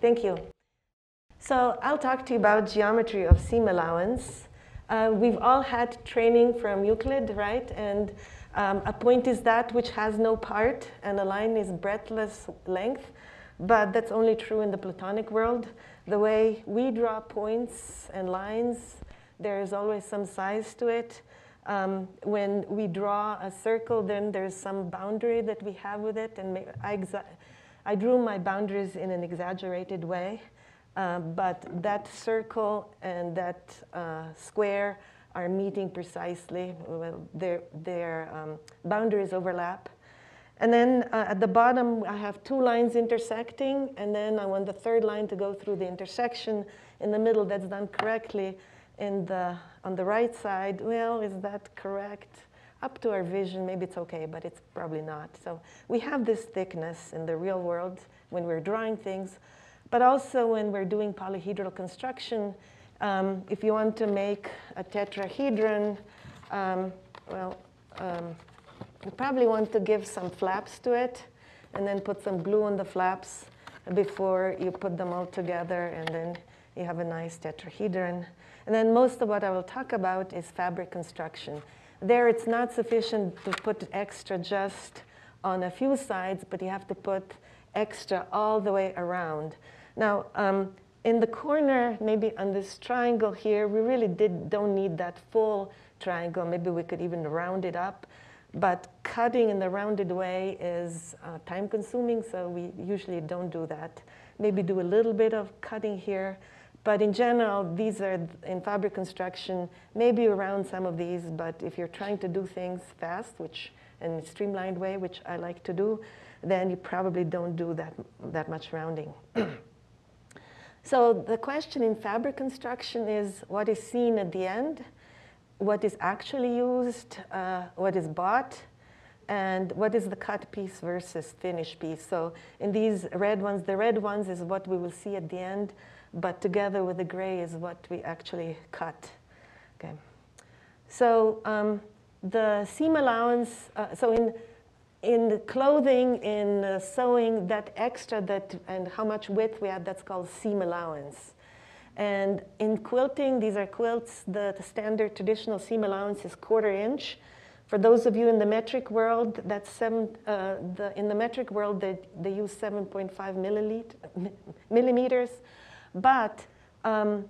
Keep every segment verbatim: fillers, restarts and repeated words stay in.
thank you. So I'll talk to you about geometry of seam allowance. Uh, we've all had training from Euclid, right? And um, a point is that which has no part, and a line is breadthless length. But that's only true in the Platonic world. The way we draw points and lines, there is always some size to it. Um, when we draw a circle, then there's some boundary that we have with it. And I, exa I drew my boundaries in an exaggerated way. Uh, but that circle and that uh, square are meeting precisely. Well, their, their um, boundaries overlap. And then uh, at the bottom, I have two lines intersecting. And then I want the third line to go through the intersection. In the middle, that's done correctly. In the, on the right side, well, is that correct? Up to our vision, maybe it's OK, but it's probably not. So we have this thickness in the real world when we're drawing things. But also when we're doing polyhedral construction, um, if you want to make a tetrahedron, um, well, um, you probably want to give some flaps to it and then put some glue on the flaps before you put them all together, and then you have a nice tetrahedron. And then most of what I will talk about is fabric construction. There, it's not sufficient to put extra just on a few sides, but you have to put extra all the way around. Now, um, in the corner, maybe on this triangle here, we really did, don't need that full triangle. Maybe we could even round it up. But cutting in the rounded way is uh, time-consuming, so we usually don't do that. Maybe do a little bit of cutting here. But in general, these are, in fabric construction, maybe around some of these. But if you're trying to do things fast, which in a streamlined way, which I like to do, then you probably don't do that, that much rounding. So the question in fabric construction is, what is seen at the end, what is actually used, uh, what is bought, and what is the cut piece versus finished piece. So in these red ones, the red ones is what we will see at the end, but together with the gray is what we actually cut. Okay. So um, the seam allowance, uh, so in In the clothing, in uh, sewing, that extra that and how much width we have, that's called seam allowance. And in quilting, these are quilts, the, the standard traditional seam allowance is quarter inch. For those of you in the metric world, that's seven, uh, the, in the metric world, they, they use seven point five millimeters. But, um,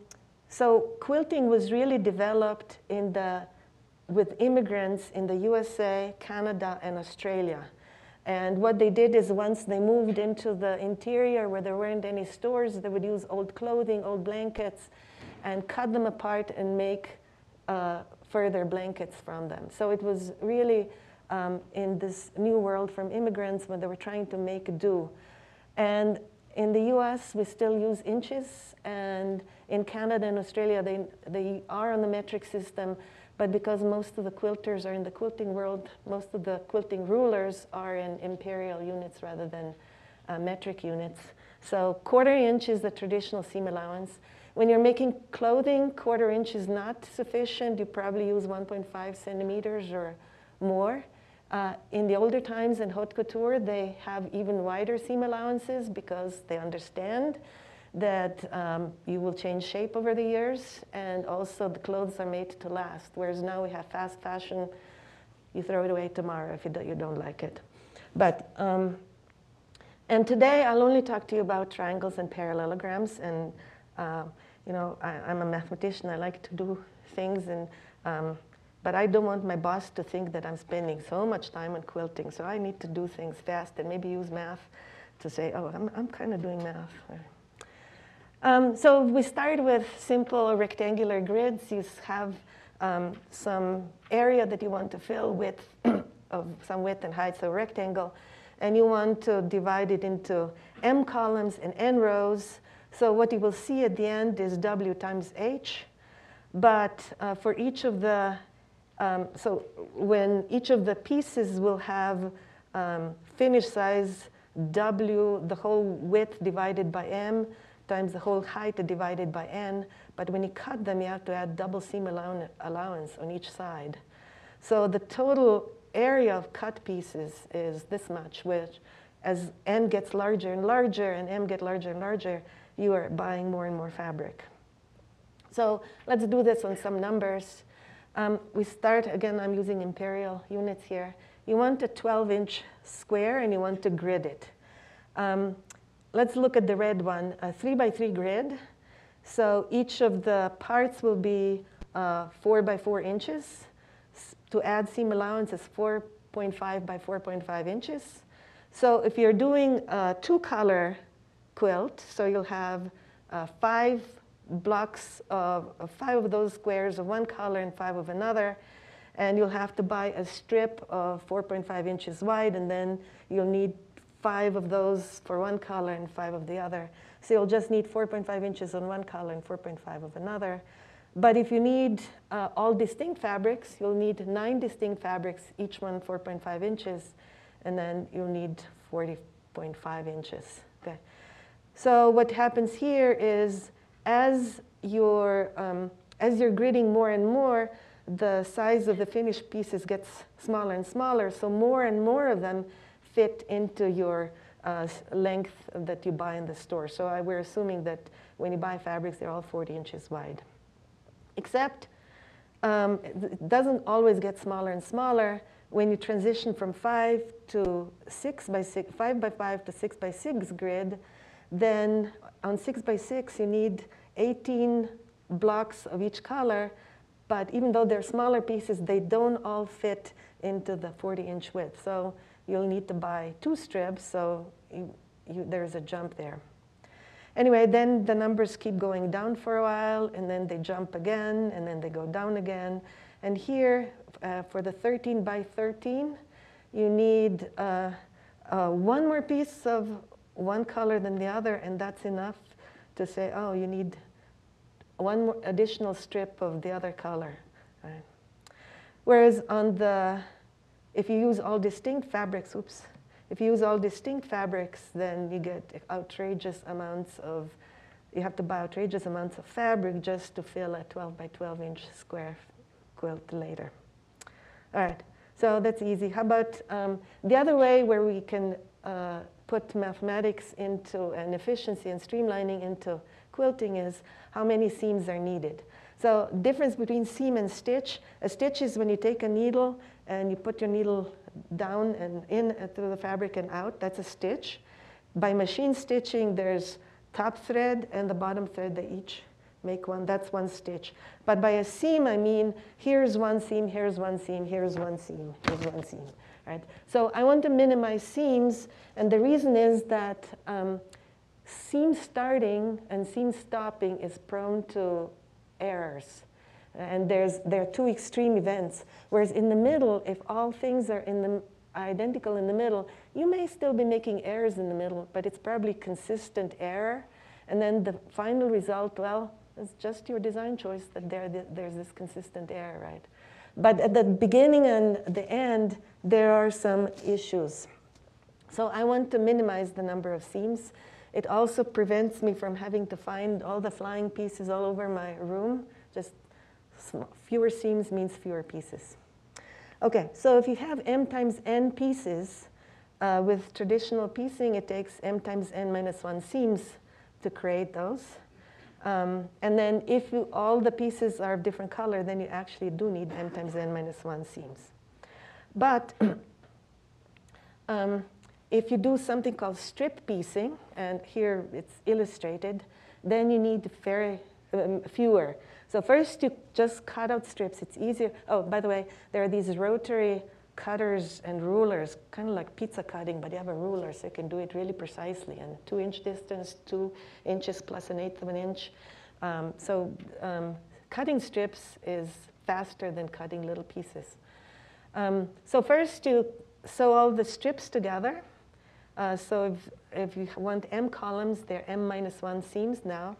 so quilting was really developed in the with immigrants in the U S A, Canada, and Australia. And what they did is once they moved into the interior where there weren't any stores, they would use old clothing, old blankets, and cut them apart and make uh, further blankets from them. So it was really um, in this new world from immigrants when they were trying to make do. And in the U S, we still use inches. And in Canada and Australia, they, they are on the metric system. But because most of the quilters are in the quilting world, most of the quilting rulers are in imperial units rather than uh, metric units. So quarter inch is the traditional seam allowance. When you're making clothing, quarter inch is not sufficient. You probably use one point five centimeters or more. Uh, in the older times in haute couture, they have even wider seam allowances because they understand that um, you will change shape over the years, and also the clothes are made to last, whereas now we have fast fashion. You throw it away tomorrow if you don't, you don't like it. But, um, and today I'll only talk to you about triangles and parallelograms, and uh, you know, I, I'm a mathematician, I like to do things, and, um, but I don't want my boss to think that I'm spending so much time on quilting, so I need to do things fast and maybe use math to say, oh, I'm, I'm kind of doing math. Um, so we start with simple rectangular grids. You have um, some area that you want to fill with of some width and height, so rectangle. And you want to divide it into M columns and N rows. So what you will see at the end is W times H. But uh, for each of the, um, so when each of the pieces will have um, finish size W, the whole width divided by M, times the whole height divided by N. But when you cut them, you have to add double seam allow allowance on each side. So the total area of cut pieces is this much, which as n gets larger and larger and m get larger and larger, you are buying more and more fabric. So let's do this on some numbers. Um, we start, again, I'm using imperial units here. You want a twelve inch square and you want to grid it. Um, let's look at the red one, a three by three grid. So each of the parts will be uh, four by four inches. To add seam allowance is four point five by four point five inches. So if you're doing a two color quilt, so you'll have uh, five blocks of, of five of those squares of one color and five of another, and you'll have to buy a strip of four point five inches wide, and then you'll need five of those for one color and five of the other. So you'll just need four point five inches on one color and four point five of another. But if you need uh, all distinct fabrics, you'll need nine distinct fabrics, each one four point five inches, and then you'll need forty point five inches. Okay. So what happens here is as you're, um, as you're gridding more and more, the size of the finished pieces gets smaller and smaller, so more and more of them fit into your uh, length that you buy in the store. So I, we're assuming that when you buy fabrics, they're all forty inches wide. Except um, it doesn't always get smaller and smaller. When you transition from five to six by six, five by five to six by six grid, then on six by six you need eighteen blocks of each color. But even though they're smaller pieces, they don't all fit into the forty inch width. So you'll need to buy two strips. So you, you, there's a jump there. Anyway, then the numbers keep going down for a while, and then they jump again, and then they go down again. And here, uh, for the thirteen by thirteen, you need uh, uh, one more piece of one color than the other, and that's enough to say, oh, you need one more additional strip of the other color. Right? Whereas on the, if you use all distinct fabrics, oops, if you use all distinct fabrics, then you get outrageous amounts of, you have to buy outrageous amounts of fabric just to fill a twelve by twelve inch square quilt later. All right, so that's easy. How about um, the other way where we can uh, put mathematics into, and efficiency and streamlining into quilting is how many seams are needed. So difference between seam and stitch, a stitch is when you take a needle and you put your needle down and in through the fabric and out, that's a stitch. By machine stitching, there's top thread and the bottom thread, they each make one, that's one stitch. But by a seam, I mean, here's one seam, here's one seam, here's one seam, here's one seam, right? So I want to minimize seams, and the reason is that um, seam starting and seam stopping is prone to errors. And there's, there are two extreme events. Whereas in the middle, if all things are in the, identical in the middle, you may still be making errors in the middle, but it's probably consistent error. And then the final result, well, it's just your design choice that there, there's this consistent error, right? But at the beginning and the end, there are some issues. So I want to minimize the number of seams. It also prevents me from having to find all the flying pieces all over my room. Just fewer seams means fewer pieces. Okay, so if you have m times n pieces, uh, with traditional piecing, it takes m times n minus one seams to create those. Um, and then if you, all the pieces are of different color, then you actually do need m times n minus one seams. But um, if you do something called strip piecing, and here it's illustrated, then you need very, um, fewer. So first you just cut out strips, it's easier. Oh, by the way, there are these rotary cutters and rulers, kind of like pizza cutting, but you have a ruler, so you can do it really precisely. And two inch distance, two inches plus an eighth of an inch. Um, so um, cutting strips is faster than cutting little pieces. Um, so first you sew all the strips together. Uh, so if, if you want m columns, they're m minus one seams now.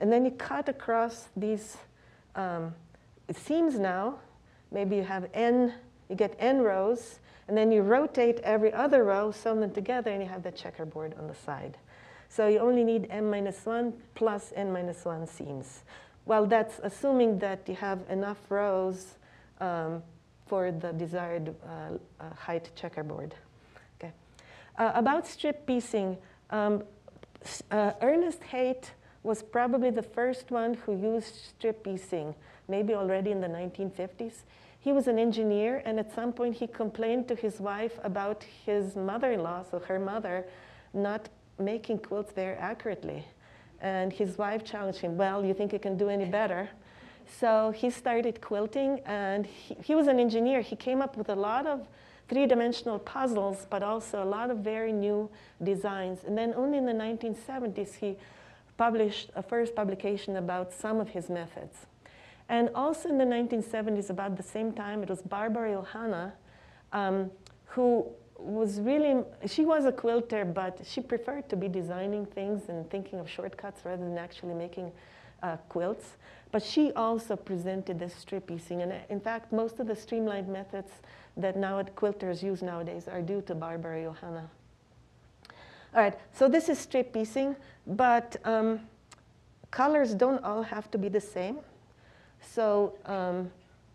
And then you cut across these um, seams now. Maybe you have n, you get n rows, and then you rotate every other row, sew them together, and you have the checkerboard on the side. So you only need m minus one plus n minus one seams. Well, that's assuming that you have enough rows um, for the desired uh, uh, height checkerboard. Okay. Uh, about strip piecing, um, uh, Ernest Haight was probably the first one who used strip piecing, maybe already in the nineteen fifties. He was an engineer, and at some point he complained to his wife about his mother-in-law, so her mother, not making quilts very accurately. And his wife challenged him, well, you think you can do any better? So he started quilting, and he, he was an engineer. He came up with a lot of three-dimensional puzzles, but also a lot of very new designs. And then only in the nineteen seventies, he published a first publication about some of his methods. And also in the nineteen seventies, about the same time, it was Barbara Johanna, um, who was really, she was a quilter, but she preferred to be designing things and thinking of shortcuts rather than actually making uh, quilts. But she also presented the strip piecing. And in fact, most of the streamlined methods that now quilters use nowadays are due to Barbara Johanna. All right, so this is strip piecing, but um, colors don't all have to be the same. So um,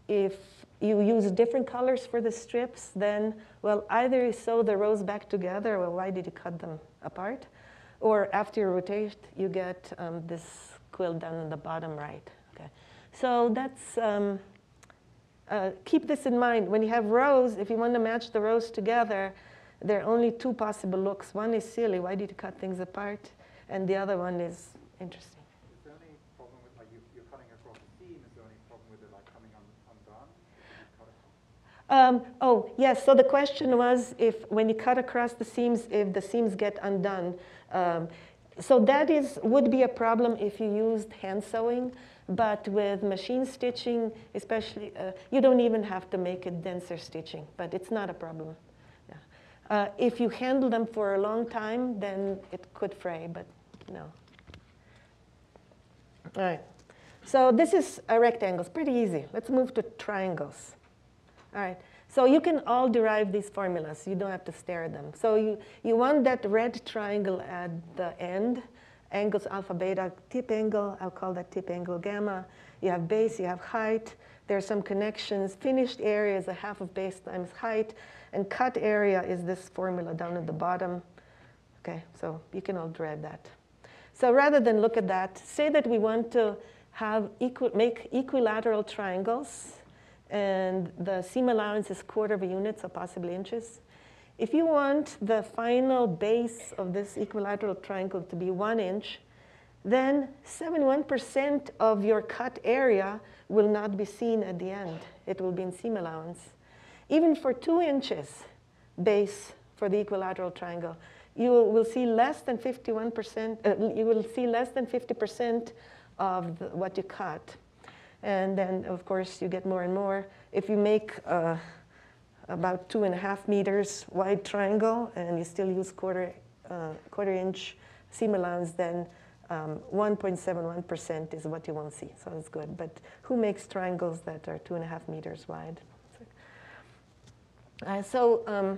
if you use different colors for the strips, then, well, either you sew the rows back together, well, why did you cut them apart? Or after you rotate, you get um, this quilt down in the bottom right. Okay. So that's, um, uh, keep this in mind. When you have rows, if you want to match the rows together, there are only two possible looks. One is silly, why did you cut things apart? And the other one is interesting. Um, oh, yes, so the question was if when you cut across the seams, if the seams get undone. Um, so that is, would be a problem if you used hand sewing, but with machine stitching, especially, uh, you don't even have to make it denser stitching, but it's not a problem. Yeah. Uh, if you handle them for a long time, then it could fray, but no. All right, so this is a rectangles, pretty easy. Let's move to triangles. All right, so you can all derive these formulas. You don't have to stare at them. So you, you want that red triangle at the end, angles alpha, beta, tip angle. I'll call that tip angle gamma. You have base, you have height. There are some connections. Finished area is a half of base times height. And cut area is this formula down at the bottom. Okay, so you can all derive that. So rather than look at that, say that we want to have equi make equilateral triangles, and the seam allowance is quarter of a unit, so possibly inches. If you want the final base of this equilateral triangle to be one inch, then seventy-one percent of your cut area will not be seen at the end. It will be in seam allowance. Even for two inches base for the equilateral triangle, you will see less than fifty-one percent. Uh, you will see less than fifty percent of the, what you cut. And then, of course, you get more and more. If you make uh, about two and a half meters wide triangle and you still use quarter, uh, quarter inch seam allowance, then one point seven one percent um, is what you won't see. So it's good. But who makes triangles that are two and a half meters wide? Uh, so, um,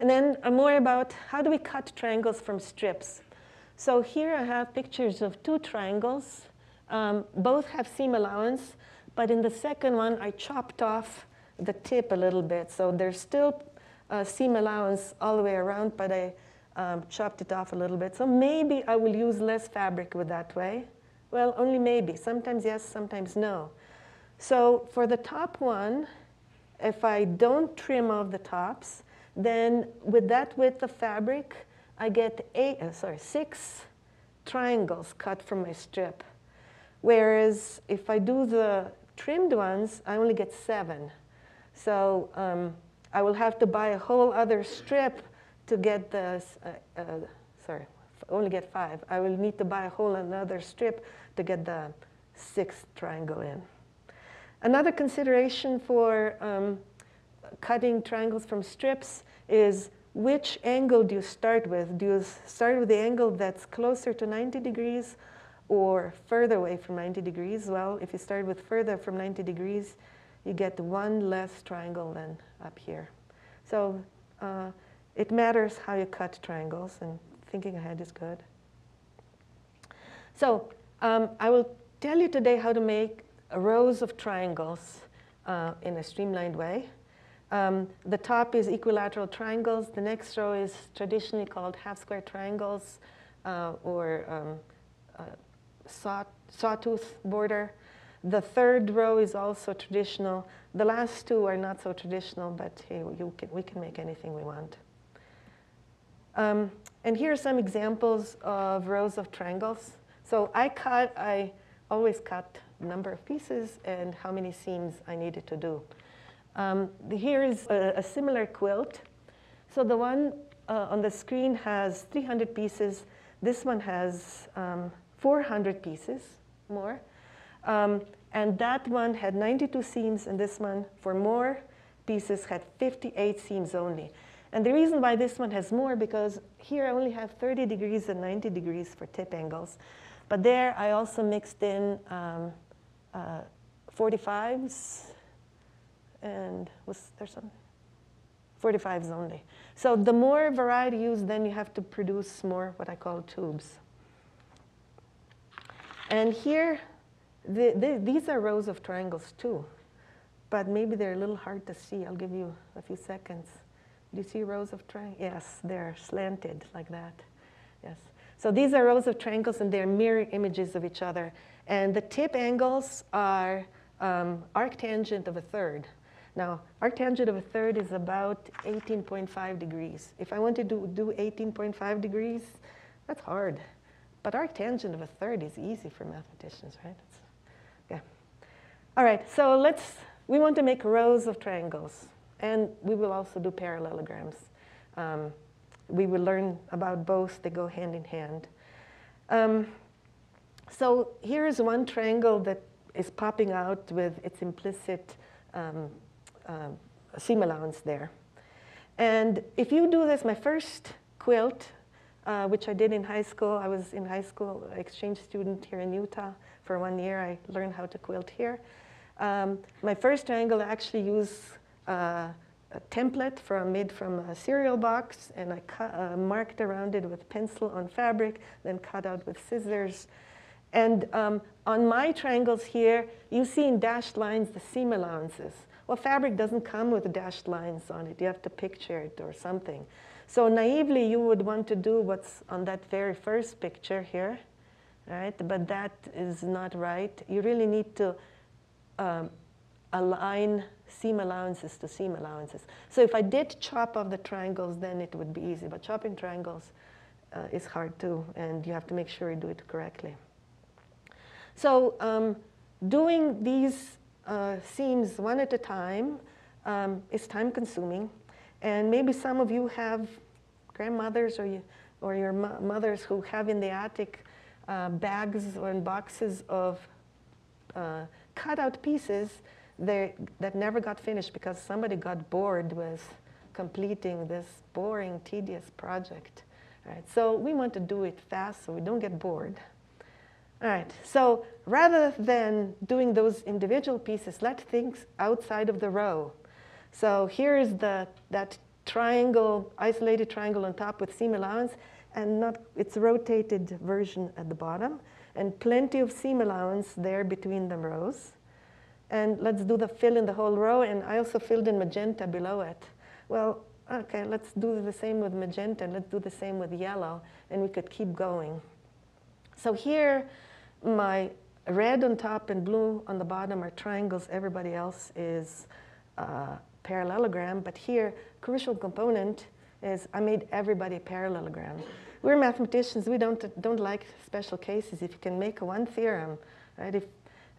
and then uh, more about how do we cut triangles from strips? So here I have pictures of two triangles. Um, both have seam allowance, but in the second one, I chopped off the tip a little bit. So there's still uh, seam allowance all the way around, but I um, chopped it off a little bit. So maybe I will use less fabric with that way. Well, only maybe. Sometimes yes, sometimes no. So for the top one, if I don't trim off the tops, then with that width of fabric, I get eight, uh, sorry, six triangles cut from my strip. Whereas if I do the trimmed ones, I only get seven. So um, I will have to buy a whole other strip to get the, uh, uh, sorry, only get five. I will need to buy a whole another strip to get the sixth triangle in. Another consideration for um, cutting triangles from strips is which angle do you start with? Do you start with the angle that's closer to ninety degrees? Or further away from ninety degrees? Well, if you start with further from ninety degrees, you get one less triangle than up here. So uh, it matters how you cut triangles, and thinking ahead is good. So um, I will tell you today how to make rows of triangles uh, in a streamlined way. Um, the top is equilateral triangles. The next row is traditionally called half-square triangles uh, or um, uh, saw, sawtooth border. The third row is also traditional. The last two are not so traditional, but hey, you can, we can make anything we want. Um, and here are some examples of rows of triangles. So I cut, I always cut the number of pieces and how many seams I needed to do. Um, here is a, a similar quilt. So the one uh, on the screen has three hundred pieces. This one has um, four hundred pieces more. Um, and that one had ninety-two seams, and this one, for more pieces, had fifty-eight seams only. And the reason why this one has more, because here I only have thirty degrees and ninety degrees for tip angles. But there I also mixed in um, uh, forty-fives, and was there some? forty-fives only. So the more variety used, then you have to produce more what I call tubes. And here, The, the, these are rows of triangles too, but maybe they're a little hard to see. I'll give you a few seconds. Do you see rows of triangles? Yes, they're slanted like that. Yes. So these are rows of triangles, and they're mirror images of each other. And the tip angles are um, arctangent of a third. Now, arctangent of a third is about eighteen point five degrees. If I wanted to do eighteen point five degrees, that's hard. But arctangent of a third is easy for mathematicians, right? It's All right, so let's, we want to make rows of triangles, and we will also do parallelograms. Um, we will learn about both, they go hand in hand. Um, so here is one triangle that is popping out with its implicit um, um, seam allowance there. And if you do this, my first quilt, uh, which I did in high school, I was in high school, exchange student here in Utah. For one year, I learned how to quilt here. Um, my first triangle, I actually used uh, a template from, made from a cereal box, and I cut, uh, marked around it with pencil on fabric, then cut out with scissors. And um, on my triangles here, you see in dashed lines the seam allowances. Well, fabric doesn't come with dashed lines on it. You have to picture it or something. So naively, you would want to do what's on that very first picture here. Right? But that is not right. You really need to um, align seam allowances to seam allowances. So if I did chop off the triangles, then it would be easy. But chopping triangles uh, is hard too, and you have to make sure you do it correctly. So um, doing these uh, seams one at a time um, is time consuming. And maybe some of you have grandmothers or, you, or your mo mothers who have in the attic Uh, bags or in boxes of uh, cut-out pieces that, that never got finished because somebody got bored with completing this boring, tedious project. All right, so we want to do it fast so we don't get bored. All right, so rather than doing those individual pieces, let's think outside of the row. So here is the, that triangle, isolated triangle on top with seam allowance. And not its rotated version at the bottom, and plenty of seam allowance there between the rows. And let's do the fill in the whole row, and I also filled in magenta below it. Well, okay, let's do the same with magenta, and let's do the same with yellow, and we could keep going. So here, my red on top and blue on the bottom are triangles. Everybody else is uh, parallelogram, but here, crucial component is I made everybody a parallelogram. We're mathematicians, we don't, don't like special cases. If you can make one theorem, right? If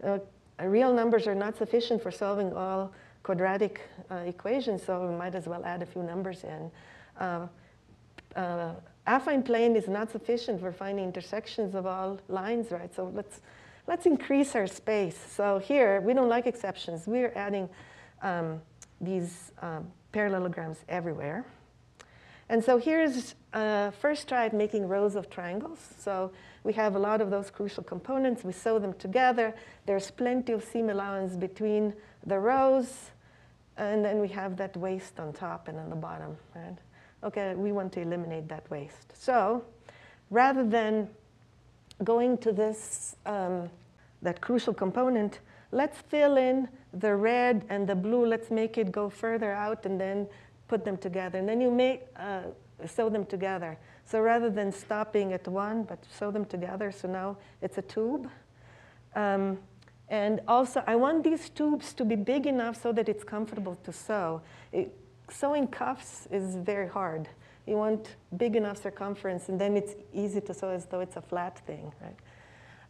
uh, real numbers are not sufficient for solving all quadratic uh, equations, so we might as well add a few numbers in. Uh, uh, affine plane is not sufficient for finding intersections of all lines, right? So let's, let's increase our space. So here, we don't like exceptions. We're adding um, these um, parallelograms everywhere. And so here's uh, first try at making rows of triangles. So we have a lot of those crucial components. We sew them together. There's plenty of seam allowance between the rows. And then we have that waste on top and on the bottom. Right? OK, we want to eliminate that waste. So rather than going to this, um, that crucial component, let's fill in the red and the blue, let's make it go further out and then put them together. And then you may uh, sew them together. So rather than stopping at one, but sew them together, so now it's a tube. Um, and also, I want these tubes to be big enough so that it's comfortable to sew. It, sewing cuffs is very hard. You want big enough circumference, and then it's easy to sew as though it's a flat thing, right?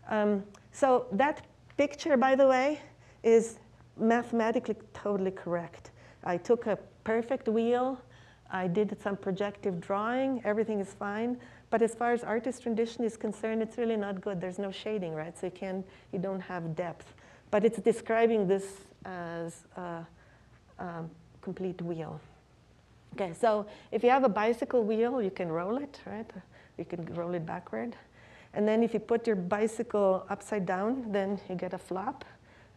Um, so that picture, by the way, is mathematically totally correct. I took a perfect wheel. I did some projective drawing. Everything is fine. But as far as artist rendition is concerned, it's really not good. There's no shading, right? So you, can, you don't have depth. But it's describing this as a, a complete wheel. Okay, so if you have a bicycle wheel, you can roll it, right? You can roll it backward. And then if you put your bicycle upside down, then you get a flop,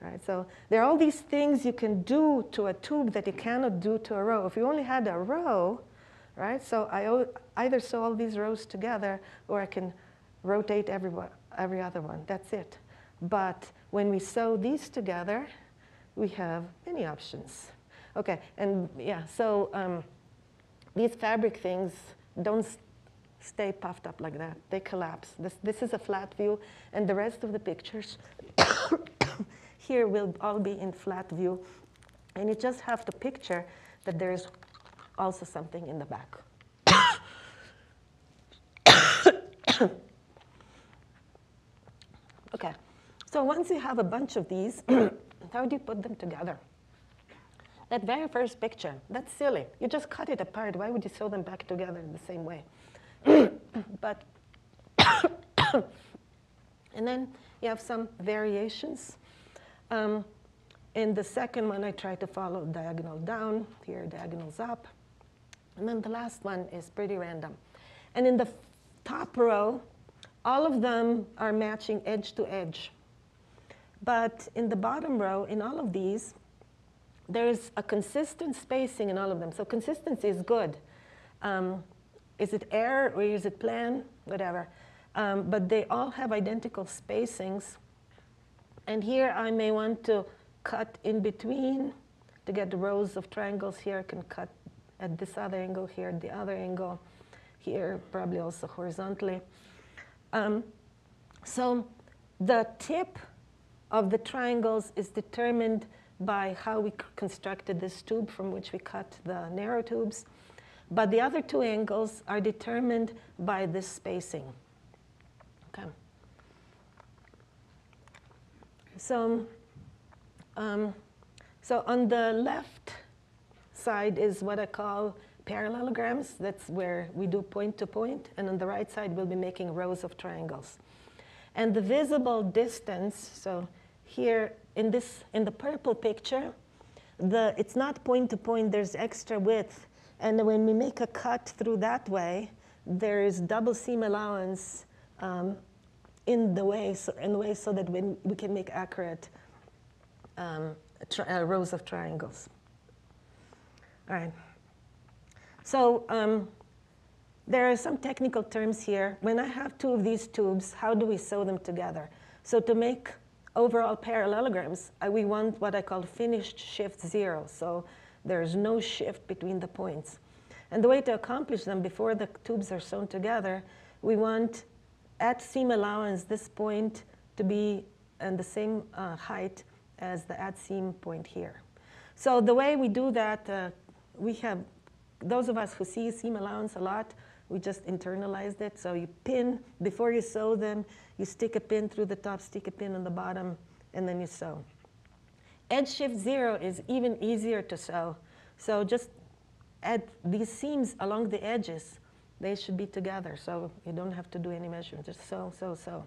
right? So there are all these things you can do to a tube that you cannot do to a row. If you only had a row, right? So I either sew all these rows together, or I can rotate every, one, every other one. That's it. But when we sew these together, we have many options. Okay, and yeah, so um, these fabric things don't stay puffed up like that. They collapse. This, this is a flat view, and the rest of the pictures here will all be in flat view. And you just have to picture that there is also something in the back. Okay, so once you have a bunch of these, how do you put them together? That very first picture, that's silly. You just cut it apart. Why would you sew them back together in the same way? But, and then you have some variations. Um, in the second one, I try to follow diagonal down, here diagonals up. And then the last one is pretty random. And in the top row, all of them are matching edge to edge. But in the bottom row, in all of these, there is a consistent spacing in all of them. So consistency is good. Um, Is it error or is it plan? Whatever. Um, but they all have identical spacings. And here I may want to cut in between to get rows of triangles. Here I can cut at this other angle, here at the other angle, here probably also horizontally. Um, so the tip of the triangles is determined by how we constructed this tube from which we cut the narrow tubes. But the other two angles are determined by this spacing. Okay. So, um, so on the left side is what I call parallelograms. That's where we do point to point. And on the right side, we'll be making rows of triangles. And the visible distance, so here in this, in the purple picture, the, it's not point to point. There's extra width. And when we make a cut through that way, there is double seam allowance um, in the way, so in the way, so that when we can make accurate um, uh, rows of triangles. All right. So um, there are some technical terms here. When I have two of these tubes, how do we sew them together? So to make overall parallelograms, uh, we want what I call finished shift zero. So there's no shift between the points. And the way to accomplish them before the tubes are sewn together, we want at seam allowance this point to be in the same uh, height as the at seam point here. So the way we do that, uh, we have, those of us who see seam allowance a lot, we just internalized it. So you pin, before you sew them, you stick a pin through the top, stick a pin on the bottom, and then you sew. Edge shift zero is even easier to sew. So just add these seams along the edges. They should be together, so you don't have to do any measurement. Just sew, sew, sew.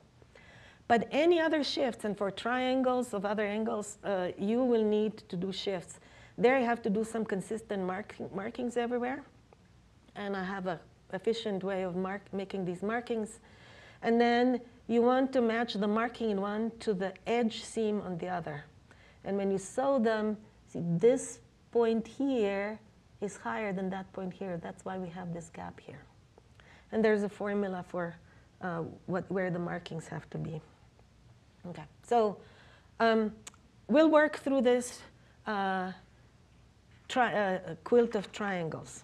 But any other shifts, and for triangles of other angles, uh, you will need to do shifts. There you have to do some consistent mark markings everywhere. And I have an efficient way of mark making these markings. And then you want to match the marking in one to the edge seam on the other. And when you sew them, see, this point here is higher than that point here. That's why we have this gap here. And there's a formula for uh, what, where the markings have to be. Okay, so um, we'll work through this uh, tri uh, quilt of triangles.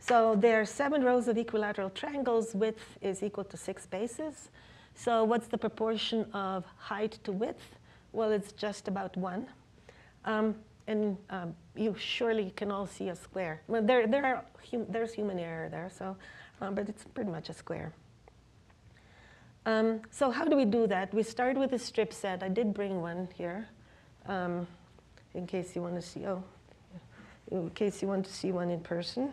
So there are seven rows of equilateral triangles. Width is equal to six bases. So what's the proportion of height to width? Well, it's just about one. Um, and um, you surely can all see a square. Well, there, there are hum there's human error there, so, um, but it's pretty much a square. Um, so how do we do that? We start with a strip set. I did bring one here, um, in case you want to see. Oh, in case you want to see one in person.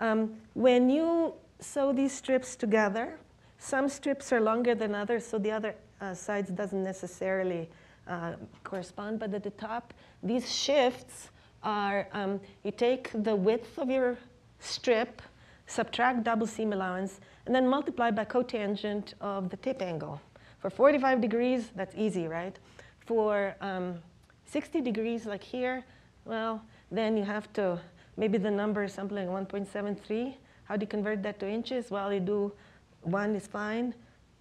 Um, when you sew these strips together, some strips are longer than others, so the other uh, sides doesn't necessarily uh, correspond. But at the top, these shifts are, um, you take the width of your strip, subtract double seam allowance, and then multiply by cotangent of the tip angle. For forty-five degrees, that's easy, right? For um, sixty degrees, like here, well, then you have to, maybe the number is something like one point seven three. How do you convert that to inches? Well, you do one is fine,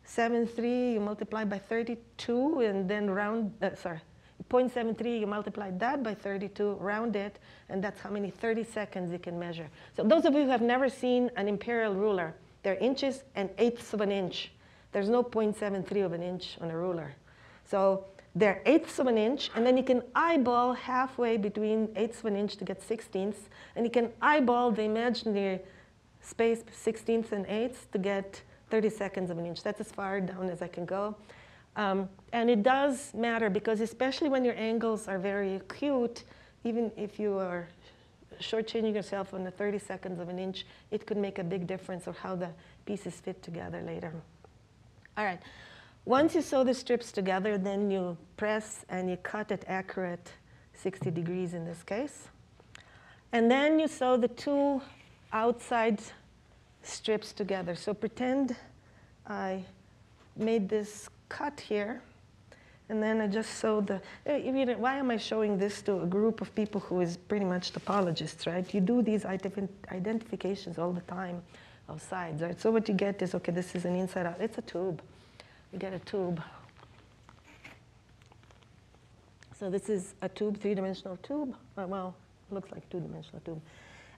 seven three you multiply by thirty-two, and then round, uh, sorry, zero point seven three you multiply that by thirty-two, round it, and that's how many thirty seconds you can measure. So those of you who have never seen an imperial ruler, they're inches and eighths of an inch. There's no zero point seven three of an inch on a ruler. So they're eighths of an inch, and then you can eyeball halfway between eighths of an inch to get sixteenths, and you can eyeball the imaginary space sixteenths and eighths to get thirty seconds of an inch. That's as far down as I can go. Um, and it does matter, because especially when your angles are very acute, even if you are shortchanging yourself on the thirty seconds of an inch, it could make a big difference of how the pieces fit together later. All right. Once you sew the strips together, then you press and you cut at accurate sixty degrees in this case. And then you sew the two outside strips together. So pretend I made this cut here, and then I just sew the, you know, why am I showing this to a group of people who is pretty much topologists, right? You do these identifications all the time of sides, right? So what you get is, okay, this is an inside out, it's a tube. You get a tube. So this is a tube, three-dimensional tube. Well, looks like two-dimensional tube.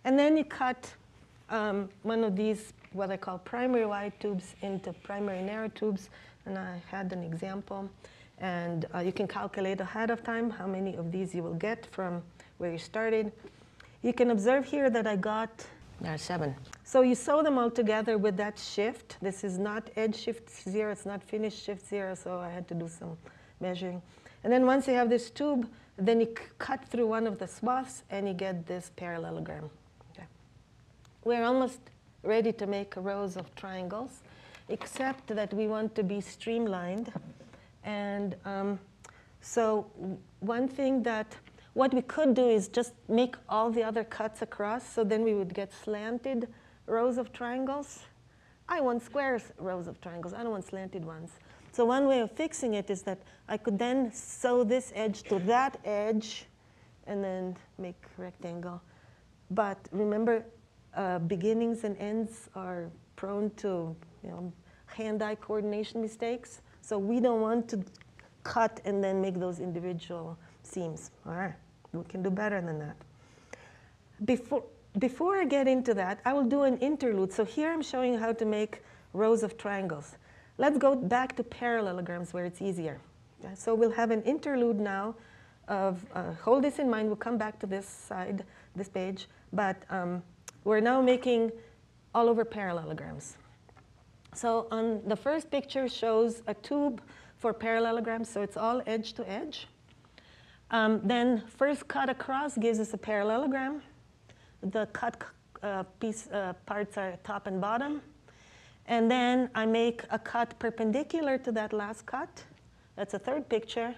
And then you cut um, one of these, what I call primary wide tubes, into primary narrow tubes. And I had an example. And uh, you can calculate ahead of time how many of these you will get from where you started. You can observe here that I got there are seven. So you sew them all together with that shift. This is not edge shift zero. It's not finished shift zero. So I had to do some measuring. And then once you have this tube, then you cut through one of the swaths, and you get this parallelogram. We're almost ready to make rows of triangles, except that we want to be streamlined. And um, so one thing that, what we could do is just make all the other cuts across, so then we would get slanted rows of triangles. I want square rows of triangles. I don't want slanted ones. So one way of fixing it is that I could then sew this edge to that edge and then make a rectangle. But remember, Uh, beginnings and ends are prone to, you know, hand-eye coordination mistakes. So we don't want to cut and then make those individual seams. All right, we can do better than that. Before, before I get into that, I will do an interlude. So here I'm showing you how to make rows of triangles. Let's go back to parallelograms where it's easier. Okay? So we'll have an interlude now of, uh, hold this in mind, we'll come back to this side, this page, but um, we're now making all over parallelograms. So on the first picture shows a tube for parallelograms, so it's all edge to edge. Um, then first cut across gives us a parallelogram. The cut uh, piece uh, parts are top and bottom. And then I make a cut perpendicular to that last cut. That's a third picture.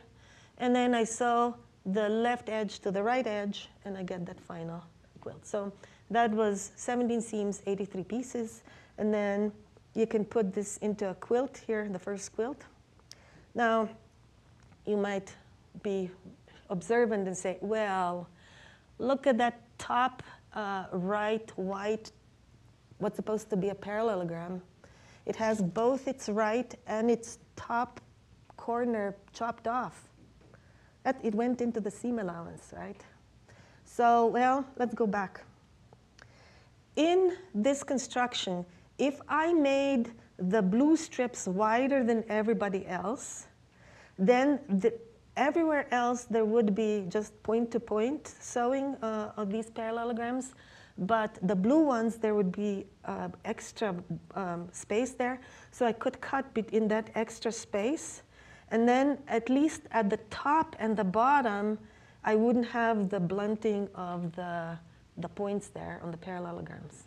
And then I sew the left edge to the right edge, and I get that final quilt. So that was seventeen seams, eighty-three pieces. And then you can put this into a quilt here, the first quilt. Now, you might be observant and say, well, look at that top uh, right white, what's supposed to be a parallelogram. It has both its right and its top corner chopped off. That it went into the seam allowance, right? So, well, let's go back. In this construction, if I made the blue strips wider than everybody else, then the, everywhere else there would be just point-to-point sewing uh, of these parallelograms. But the blue ones, there would be uh, extra um, space there. So I could cut in that extra space. And then at least at the top and the bottom, I wouldn't have the blunting of the, the points there on the parallelograms.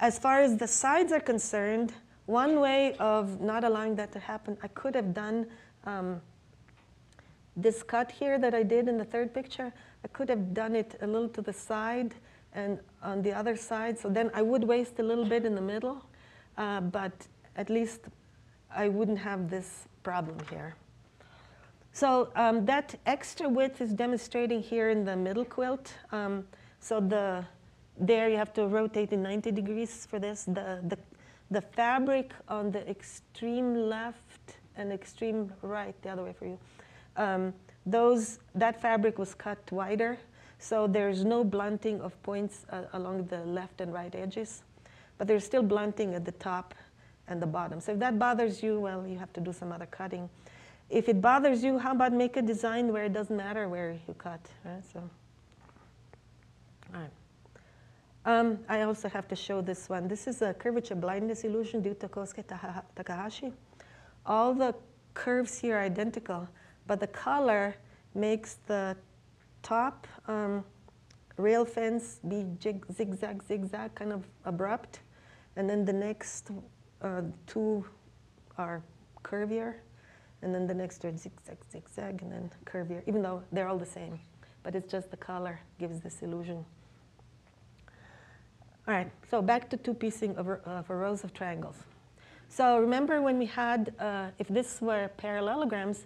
As far as the sides are concerned, one way of not allowing that to happen, I could have done um, this cut here that I did in the third picture. I could have done it a little to the side and on the other side. So then I would waste a little bit in the middle, uh, but at least I wouldn't have this problem here. So um, that extra width is demonstrating here in the middle quilt. Um, so the, there you have to rotate in ninety degrees for this. The, the, the fabric on the extreme left and extreme right, the other way for you, um, those, that fabric was cut wider. So there's no blunting of points uh, along the left and right edges. But there's still blunting at the top and the bottom. So if that bothers you, well, you have to do some other cutting. If it bothers you, how about make a design where it doesn't matter where you cut? Right? So, all right. Um, I also have to show this one. This is a curvature blindness illusion due to Kosuke Takahashi. All the curves here are identical, but the color makes the top um, rail fence be jig, zigzag, zigzag, kind of abrupt. And then the next uh, two are curvier. And then the next are zigzag, zigzag, and then curvier, even though they're all the same. But it's just the color gives this illusion. All right, so back to two-piecing of, of a rows of triangles. So remember when we had, uh, if this were parallelograms,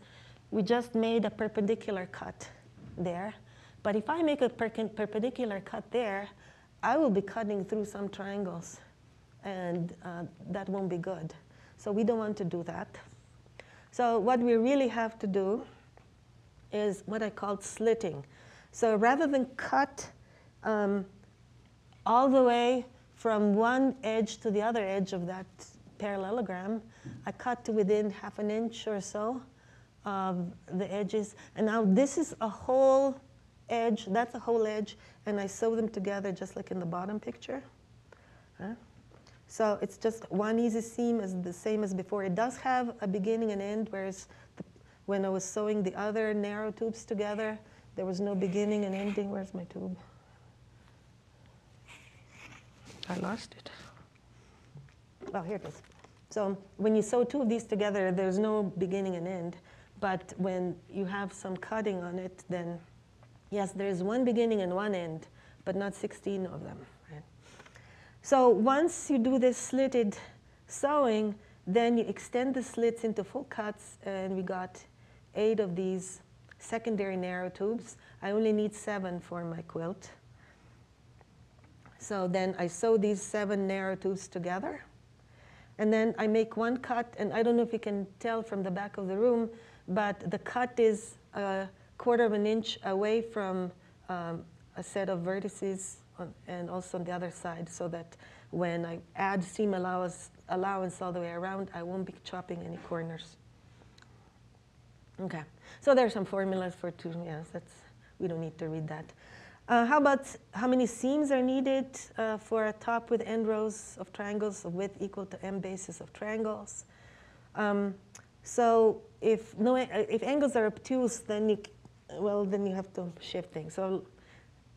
we just made a perpendicular cut there. But if I make a per perpendicular cut there, I will be cutting through some triangles, and uh, that won't be good. So we don't want to do that. So what we really have to do is what I called slitting. So rather than cut um, all the way from one edge to the other edge of that parallelogram, I cut to within half an inch or so of the edges. And now this is a whole edge, that's a whole edge, and I sew them together just like in the bottom picture. Huh? So it's just one easy seam, as the same as before. It does have a beginning and end, whereas the, when I was sewing the other narrow tubes together, there was no beginning and ending. Where's my tube? I lost it. Oh, here it is. So when you sew two of these together, there's no beginning and end. But when you have some cutting on it, then yes, there is one beginning and one end, but not sixteen of them. So once you do this slitted sewing, then you extend the slits into full cuts, and we got eight of these secondary narrow tubes. I only need seven for my quilt. So then I sew these seven narrow tubes together, and then I make one cut, and I don't know if you can tell from the back of the room, but the cut is a quarter of an inch away from um, a set of vertices and also on the other side, so that when I add seam allowance, allowance all the way around, I won't be chopping any corners. Okay, so there are some formulas for two, yes, that's, we don't need to read that. Uh, how about how many seams are needed uh, for a top with end rows of triangles of width equal to m bases of triangles? Um, so if, no, if angles are obtuse, then you, well, then you have to shift things. So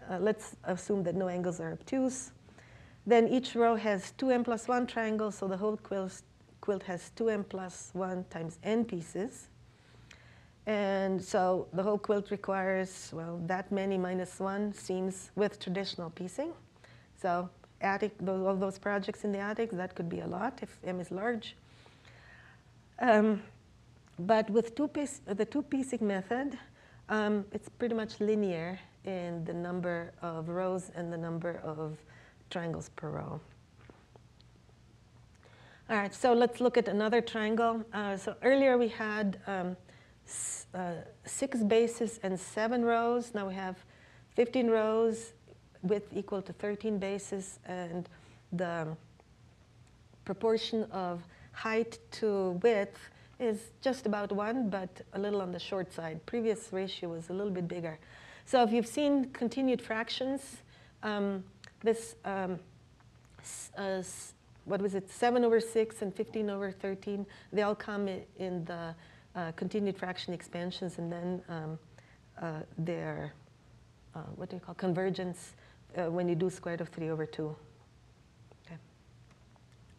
Uh, let's assume that no angles are obtuse. Then each row has two m plus one triangles, so the whole quilt, quilt has two m plus one times n pieces. And so the whole quilt requires, well, that many minus one seams with traditional piecing. So attic, those, all those projects in the attic, that could be a lot if m is large. Um, but with two piece, the two-piecing method, um, it's pretty much linear in the number of rows and the number of triangles per row. All right, so let's look at another triangle. Uh, so earlier we had um, uh, six bases and seven rows. Now we have fifteen rows with equal to thirteen bases, and the proportion of height to width is just about one, but a little on the short side. Previous ratio was a little bit bigger. So if you've seen continued fractions, um, this, um, uh, what was it, seven over six and fifteen over thirteen, they all come in the uh, continued fraction expansions, and then um, uh, their, uh, what do you call, convergence uh, when you do square root of three over two. Okay.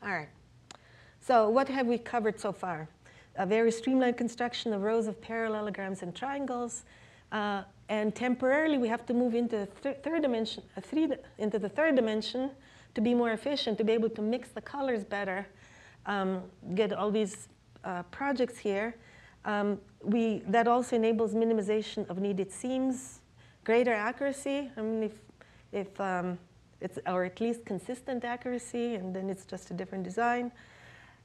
All right. So what have we covered so far? A very streamlined construction of rows of parallelograms and triangles, uh, and temporarily we have to move into th third dimension, uh, three into the third dimension to be more efficient, to be able to mix the colors better, um, get all these uh, projects here. Um, we that also enables minimization of needed seams, greater accuracy. I mean, if if um, it's or at least consistent accuracy, and then it's just a different design.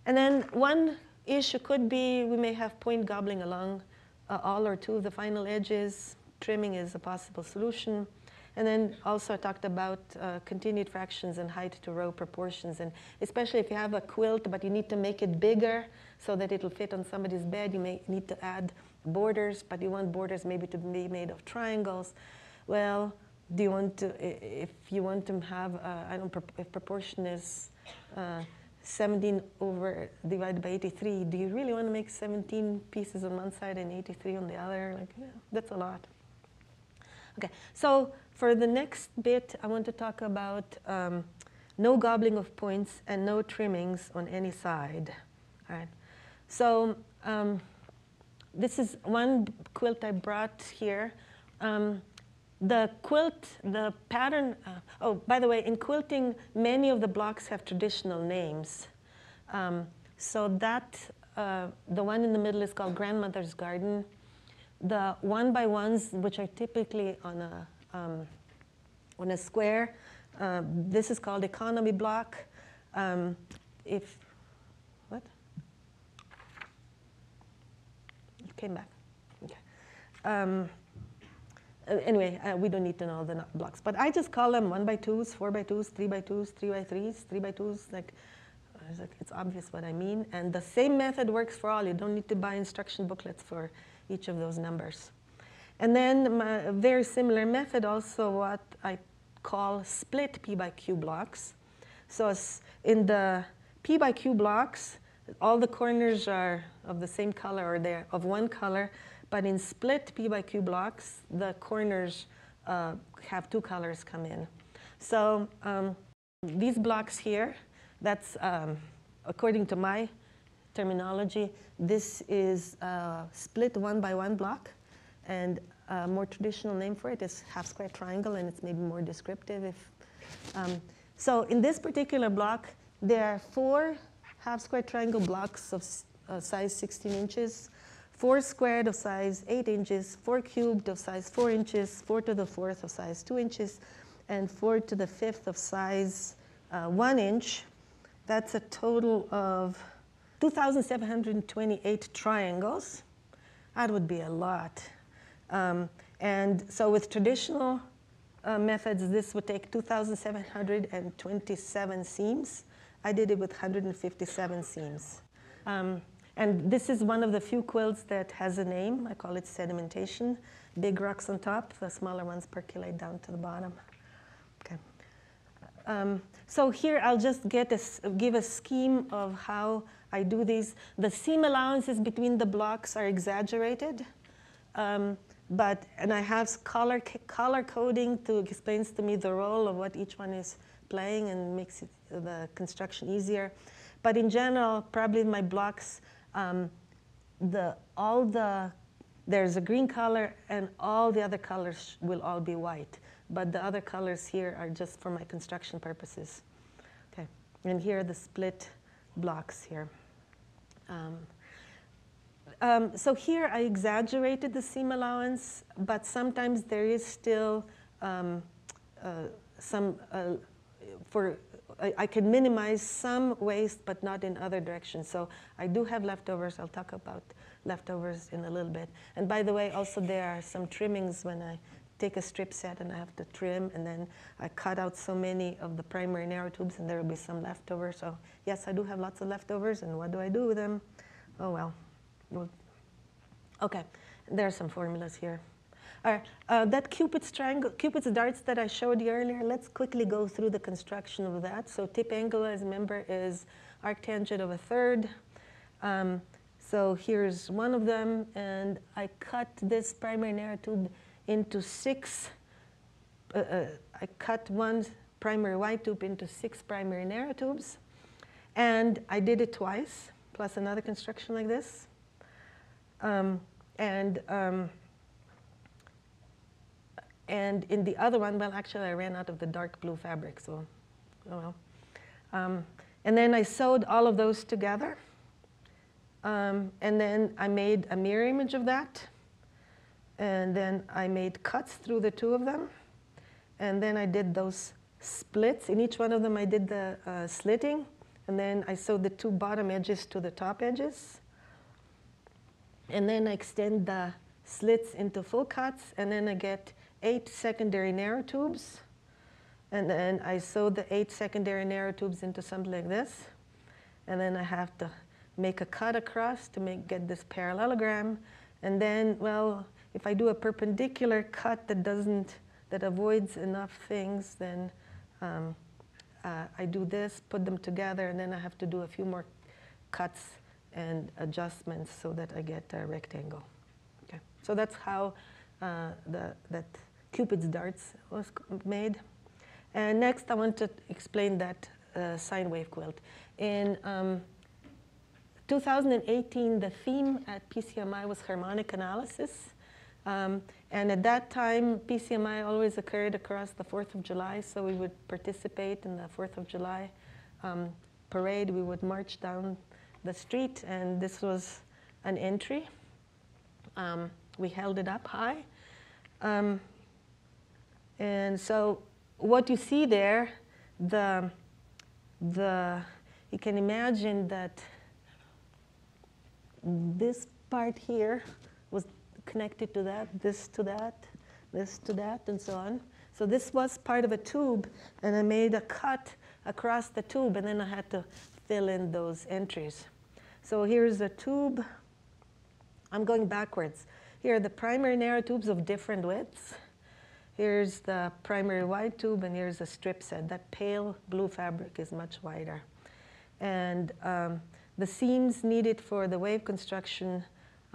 And then one issue could be we may have point gobbling along uh, all or two of the final edges. Trimming is a possible solution. And then also I talked about uh, continued fractions and height to row proportions. And especially if you have a quilt, but you need to make it bigger so that it'll fit on somebody's bed, you may need to add borders, but you want borders maybe to be made of triangles. Well, do you want to, if you want to have, uh, I don't, if proportion is, uh, seventeen over divided by eighty-three. Do you really want to make seventeen pieces on one side and eighty-three on the other? Like, yeah, that's a lot. Okay, so for the next bit, I want to talk about um, no gobbling of points and no trimmings on any side. All right. So um, this is one quilt I brought here. Um, The quilt, the pattern, uh, oh, by the way, in quilting, many of the blocks have traditional names. Um, so that, uh, the one in the middle is called Grandmother's Garden. The one-by-ones, which are typically on a, um, on a square, uh, this is called economy block. Um, if, what? It came back, okay. Um, Anyway, uh, we don't need to know the blocks, but I just call them one by twos, four by twos, three by twos, three by threes, three by twos. Like, it's obvious what I mean. And the same method works for all. You don't need to buy instruction booklets for each of those numbers. And then my very similar method also what I call split P by Q blocks. So in the P by Q blocks, all the corners are of the same color or they're of one color. But in split P by Q blocks, the corners uh, have two colors come in. So um, these blocks here, that's, um, according to my terminology, this is uh, split one by one block. And a more traditional name for it is half square triangle, and it's maybe more descriptive. If um, so in this particular block, there are four half square triangle blocks of uh, size sixteen inches. four squared of size eight inches, four cubed of size four inches, four to the fourth of size two inches, and four to the fifth of size uh, one inch. That's a total of two thousand seven hundred twenty-eight triangles. That would be a lot. Um, and so with traditional uh, methods, this would take two thousand seven hundred twenty-seven seams. I did it with one hundred fifty-seven seams. Um, And this is one of the few quilts that has a name. I call it sedimentation. Big rocks on top, the smaller ones percolate down to the bottom. Okay. Um, so here I'll just get a, give a scheme of how I do these. The seam allowances between the blocks are exaggerated, um, but and I have color color coding to explains to me the role of what each one is playing and makes it, the construction easier. But in general, probably my blocks. Um, the, all the, there's a green color, and all the other colors will all be white. But the other colors here are just for my construction purposes. Okay, and here are the split blocks here. Um, um, so here I exaggerated the seam allowance, but sometimes there is still um, uh, some, uh, for I, I can minimize some waste, but not in other directions. So I do have leftovers. I'll talk about leftovers in a little bit. And by the way, also there are some trimmings when I take a strip set and I have to trim, and then I cut out so many of the primary narrow tubes, and there will be some leftover. So yes, I do have lots of leftovers, and what do I do with them? Oh well. Well, okay, there are some formulas here. All right, uh, that Cupid's triangle, Cupid's darts that I showed you earlier, let's quickly go through the construction of that. So tip angle, as remember, is arctangent of a third. Um, so here's one of them, and I cut this primary narrow tube into six. Uh, uh, I cut one primary wide tube into six primary narrow tubes, and I did it twice, plus another construction like this. Um, and um, and in the other one, well, actually, I ran out of the dark blue fabric, so oh well. Um, and then I sewed all of those together, um, and then I made a mirror image of that, and then I made cuts through the two of them, and then I did those splits. In each one of them, I did the uh, slitting, and then I sewed the two bottom edges to the top edges. And then I extend the slits into full cuts, and then I get eight secondary narrow tubes. And then I sew the eight secondary narrow tubes into something like this. And then I have to make a cut across to make, get this parallelogram. And then, well, if I do a perpendicular cut that doesn't, that avoids enough things, then um, uh, I do this, put them together, and then I have to do a few more cuts and adjustments so that I get a rectangle. Okay, so that's how uh, the, that Cupid's darts was made. And next, I want to explain that uh, sine wave quilt. In um, two thousand eighteen, the theme at P C M I was harmonic analysis. Um, and at that time, P C M I always occurred across the fourth of July, so we would participate in the fourth of July um, parade. We would march down the street, and this was an entry. Um, we held it up high. Um, and so what you see there, the, the, you can imagine that this part here was connected to that, this to that, this to that, and so on. So this was part of a tube, and I made a cut across the tube, and then I had to fill in those entries. So here's a tube. I'm going backwards. Here are the primary narrow tubes of different widths. Here's the primary wide tube, and here's a strip set. That pale blue fabric is much wider. And um, the seams needed for the wave construction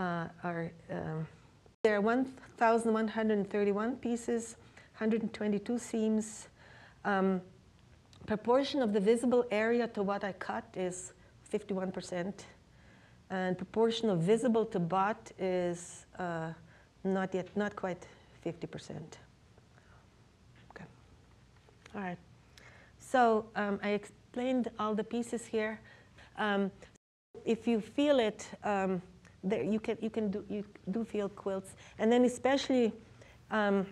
uh, are, um, there are one thousand one hundred thirty-one pieces, one hundred twenty-two seams. Um, Proportion of the visible area to what I cut is fifty-one percent, and proportion of visible to bot is uh, not yet, not quite fifty percent. Okay. All right. So um, I explained all the pieces here. Um, if you feel it, um, there you can you can do you do feel quilts, and then especially. Um,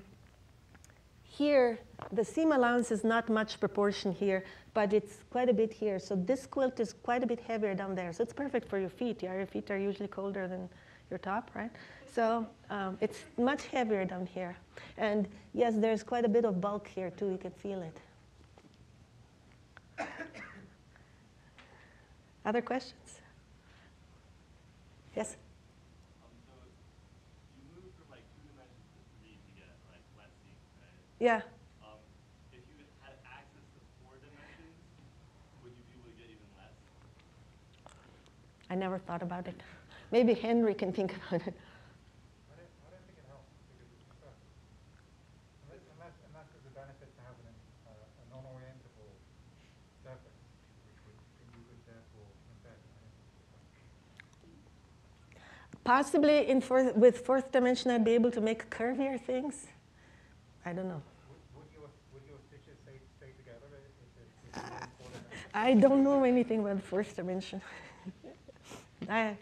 Here, the seam allowance is not much proportion here, but it's quite a bit here. So this quilt is quite a bit heavier down there. So it's perfect for your feet. Yeah? Your feet are usually colder than your top, right? So um, it's much heavier down here. And yes, there's quite a bit of bulk here, too. You can feel it. Other questions? Yes? Yeah. Um, if you had access to four dimensions, would you be able to get even less? I never thought about it. Maybe Henry can think about it. I don't, I don't think it helps. Because and, that, and that's the benefit to having uh, a non-orientable surface, which would, you would therefore embed. Possibly in fourth, with fourth dimension, I'd be able to make curvier things. I don't know. Would, would, your, would your stitches stay, stay together? If, if, if uh, I don't know anything about the fourth dimension. I,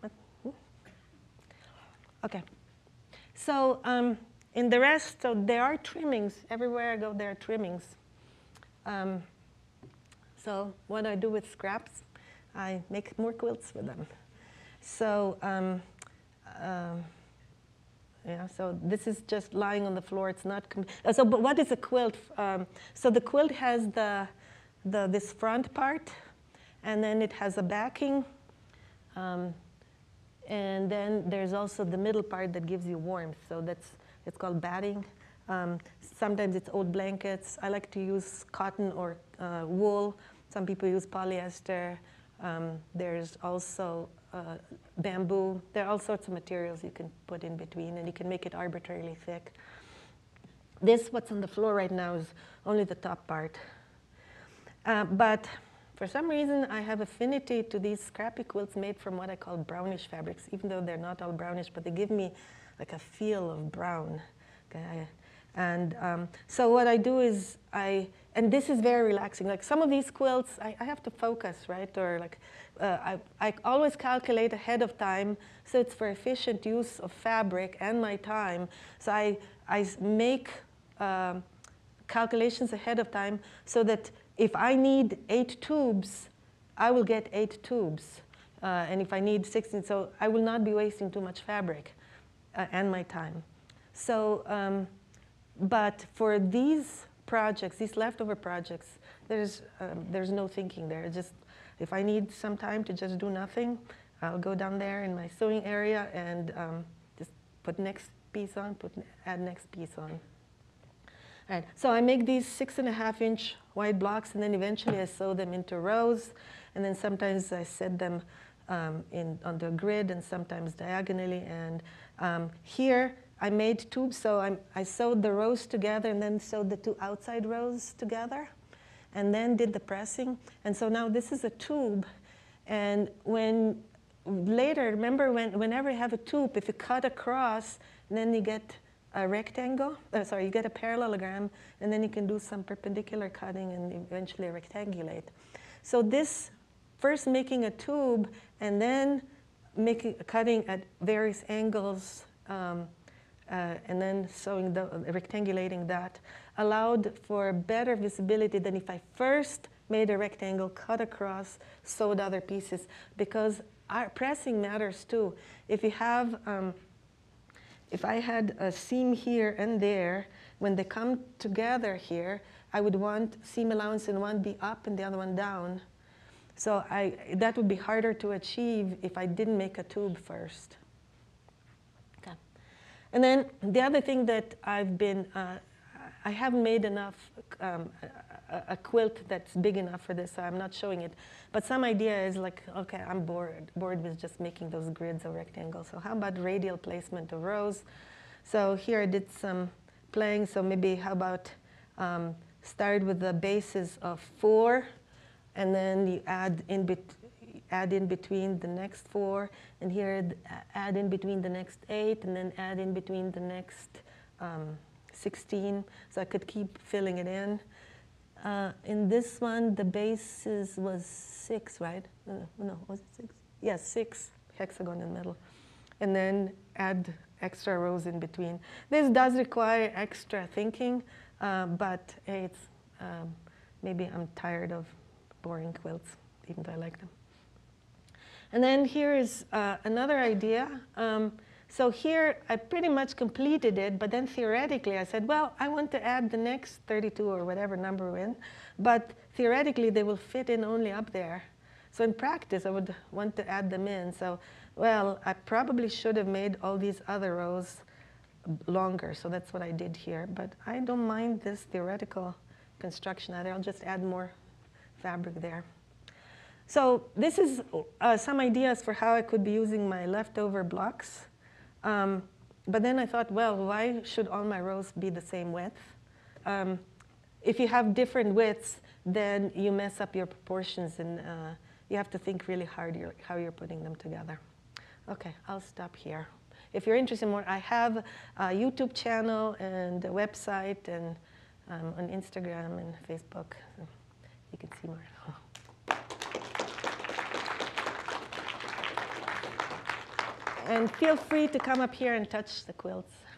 but, okay. So um, in the rest, so there are trimmings. Everywhere I go, there are trimmings. Um, So what do I do with scraps? I make more quilts with them. So, um, um, yeah, so this is just lying on the floor. It's not, com so but what is a quilt? Um, so the quilt has the, the, this front part, and then it has a backing. Um, and then there's also the middle part that gives you warmth. So that's, it's called batting. Um, sometimes it's old blankets. I like to use cotton or uh, wool. Some people use polyester. Um, there's also uh, bamboo. There are all sorts of materials you can put in between, and you can make it arbitrarily thick. This, what's on the floor right now, is only the top part. Uh, but for some reason, I have affinity to these scrappy quilts made from what I call brownish fabrics, even though they're not all brownish, but they give me like a feel of brown. Okay. And um, so what I do is I, and this is very relaxing. Like some of these quilts, I, I have to focus, right? Or like, uh, I, I always calculate ahead of time, so it's for efficient use of fabric and my time. So I, I make uh, calculations ahead of time so that if I need eight tubes, I will get eight tubes. Uh, and if I need sixteen, so I will not be wasting too much fabric uh, and my time. So. Um, But for these projects, these leftover projects, there's, um, there's no thinking there. Just if I need some time to just do nothing, I'll go down there in my sewing area and um, just put next piece on, put, add next piece on. All right, so I make these six and a half inch wide blocks, and then eventually I sew them into rows. And then sometimes I set them um, in, on the grid, and sometimes diagonally. And um, here, I made tubes, so I'm, I sewed the rows together and then sewed the two outside rows together and then did the pressing. And so now this is a tube. And when later, remember, when, whenever you have a tube, if you cut across, then you get a rectangle, uh, sorry, you get a parallelogram, and then you can do some perpendicular cutting and eventually rectangulate. So this first making a tube and then making cutting at various angles, um, Uh, and then sewing the, uh, rectangulating that, allowed for better visibility than if I first made a rectangle, cut across, sewed other pieces, because our pressing matters too. If you have, um, if I had a seam here and there, when they come together here, I would want seam allowance in one be up and the other one down. So I, that would be harder to achieve if I didn't make a tube first. And then the other thing that I've been, uh, I haven't made enough, um, a, a quilt that's big enough for this, so I'm not showing it. But some idea is like, okay, I'm bored, bored with just making those grids or rectangles. So how about radial placement of rows? So here I did some playing, so maybe how about um, start with the bases of four, and then you add in between. Add in between the next four, and here add in between the next eight, and then add in between the next um, sixteen. So I could keep filling it in. Uh, in this one, the basis was six, right? Uh, no, was it six? Yes, yeah, six, hexagon in the middle. And then add extra rows in between. This does require extra thinking, uh, but hey, it's, um, maybe I'm tired of boring quilts, even though I like them. And then here is uh, another idea. Um, so here I pretty much completed it, but then theoretically I said, well, I want to add the next thirty-two or whatever number we're in, but theoretically they will fit in only up there. So in practice I would want to add them in. So, well, I probably should have made all these other rows longer, so that's what I did here. But I don't mind this theoretical construction either. I'll just add more fabric there. So this is uh, some ideas for how I could be using my leftover blocks. Um, but then I thought, well, why should all my rows be the same width? Um, if you have different widths, then you mess up your proportions, and uh, you have to think really hard you're, how you're putting them together. OK, I'll stop here. If you're interested more, I have a YouTube channel and a website and um, on Instagram and Facebook. So you can see more. And feel free to come up here and touch the quilts.